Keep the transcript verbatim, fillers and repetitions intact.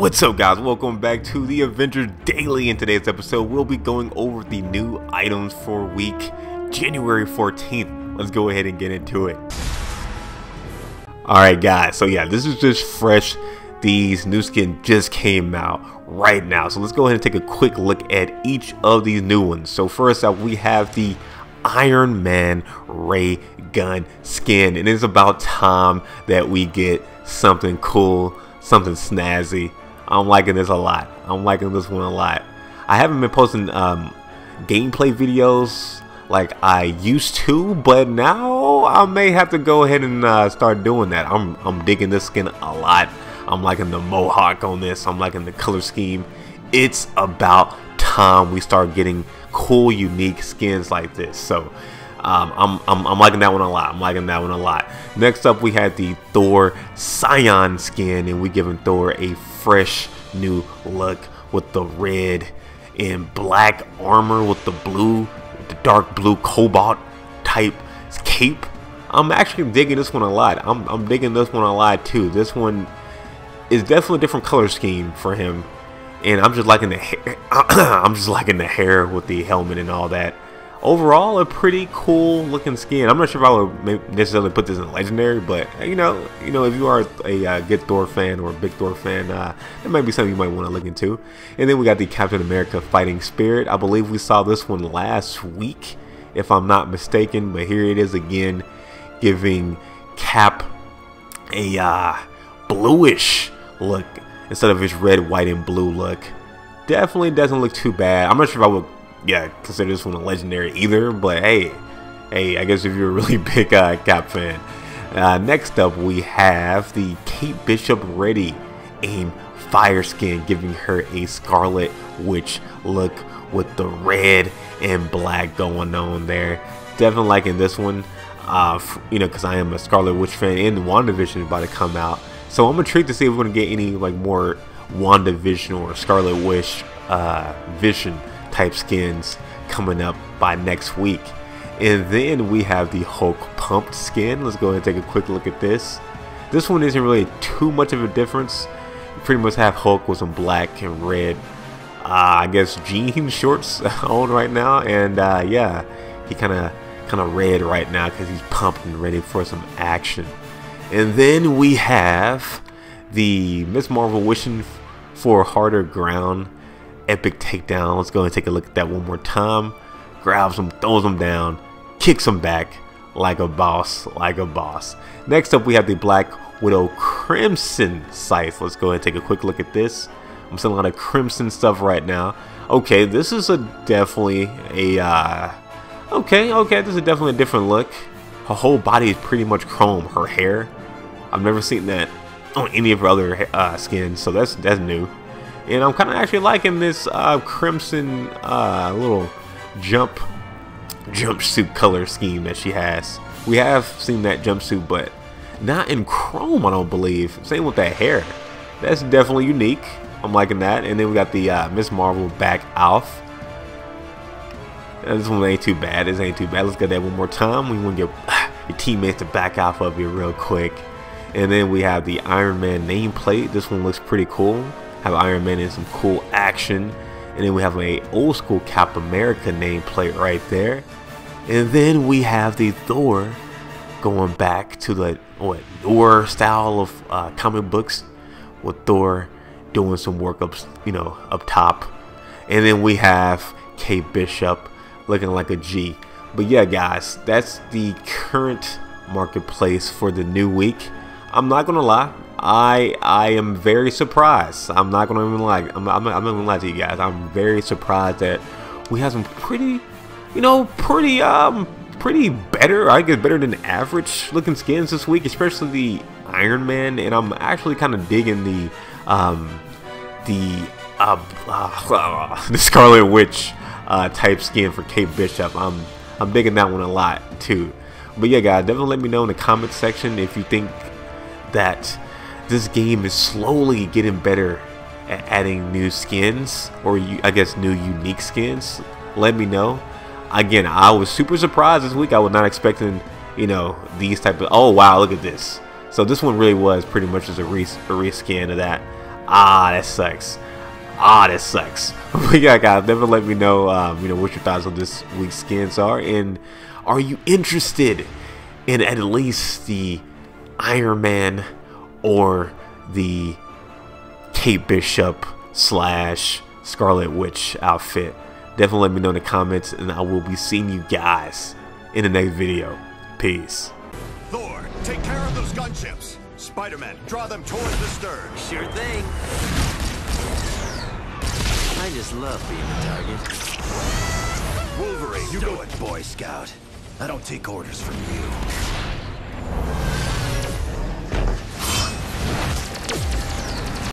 What's up guys, welcome back to the Avengers Daily. In today's episode we'll be going over the new items for week January fourteenth. Let's go ahead and get into it. Alright guys, so yeah, this is just fresh. These new skins just came out right now, so let's go ahead and take a quick look at each of these new ones. So first up we have the Iron Man Ray Gun skin, and it's about time that we get something cool, something snazzy. I'm liking this a lot. I'm liking this one a lot. I haven't been posting um, gameplay videos like I used to, but now I may have to go ahead and uh, start doing that. I'm, I'm digging this skin a lot. I'm liking the mohawk on this. I'm liking the color scheme. It's about time we start getting cool, unique skins like this. So Um, I'm, I'm, I'm liking that one a lot. I'm liking that one a lot. Next up, we had the Thor Scion skin, and we giving Thor a fresh new look with the red and black armor with the blue, the dark blue cobalt type cape. I'm actually digging this one a lot. I'm, I'm digging this one a lot too. This one is definitely a different color scheme for him, and I'm just liking the hair. I'm just liking the hair with the helmet and all that. Overall, a pretty cool looking skin. I'm not sure if I would necessarily put this in legendary, but you know, you know, if you are a uh, good Thor fan or a big Thor fan, uh, it might be something you might want to look into. And then we got the Captain America Fighting Spirit. I believe we saw this one last week, if I'm not mistaken, but here it is again, giving Cap a uh, bluish look instead of his red, white, and blue look. Definitely doesn't look too bad. I'm not sure if I would, yeah, consider this one a legendary either, but hey, hey, I guess if you're a really big uh, Cap fan. Uh, next up, we have the Kate Bishop Ready aim fire skin, giving her a Scarlet Witch look with the red and black going on there. Definitely liking this one, uh, you know, because I am a Scarlet Witch fan, and WandaVision is about to come out, so I'm intrigued to see if we're gonna get any like more WandaVision or Scarlet Witch uh, Vision type skins coming up by next week. And then we have the Hulk pumped skin. Let's go ahead and take a quick look at this. This one isn't really too much of a difference. You pretty much have Hulk with some black and red uh, I guess jean shorts on right now, and uh, yeah, he kind of kind of red right now because he's pumped and ready for some action. And then we have the Miz Marvel wishing for harder ground epic takedown. Let's go and take a look at that one more time. Grabs them, throws them down, kicks them back like a boss, like a boss. Next up, we have the Black Widow Crimson Scythe. Let's go and take a quick look at this. I'm seeing a lot of crimson stuff right now. Okay, this is a definitely a uh, okay, okay. This is definitely a different look. Her whole body is pretty much chrome. Her hair, I've never seen that on any of her other uh, skins, so that's that's new. And I'm kind of actually liking this uh, crimson uh, little jump jumpsuit color scheme that she has. We have seen that jumpsuit, but not in chrome, I don't believe. Same with that hair. That's definitely unique. I'm liking that. And then we got the uh, Miz Marvel back off. This one ain't too bad. This ain't too bad. Let's get that one more time. We want your, your teammates to back off of you real quick. And then we have the Iron Man nameplate. This one looks pretty cool. Have Iron Man in some cool action. And then we have a old school Cap America nameplate right there. And then we have the Thor going back to the what Thor style of uh, comic books, with Thor doing some work up, you know, up top. And then we have Kate Bishop looking like a G. But yeah guys, that's the current marketplace for the new week. I'm not gonna lie, I I am very surprised. I'm not gonna even lie. I'm, I'm, I'm not gonna lie to you guys. I'm very surprised that we have some pretty, you know, pretty um, pretty better. I guess better than average looking skins this week, especially the Iron Man. And I'm actually kind of digging the um, the uh, uh, the Scarlet Witch uh, type skin for Kate Bishop. I'm I'm digging that one a lot too. But yeah, guys, definitely let me know in the comment section if you think that this game is slowly getting better at adding new skins, or I guess new unique skins. Let me know. Again, I was super surprised this week. I was not expecting, you know, these type of, oh wow, look at this. So this one really was pretty much just a, res a reskin of that. Ah, that sucks. Ah, that sucks. But yeah, guys, never let me know, um, you know, what your thoughts on this week's skins are, and are you interested in at least the Iron Man or the Kate Bishop slash Scarlet Witch outfit? Definitely let me know in the comments, and I will be seeing you guys in the next video. Peace. Thor, take care of those gunships. Spider-Man, draw them towards the stern. Sure thing. I just love being a target. Wolverine, you go it, Boy Scout. I don't take orders from you.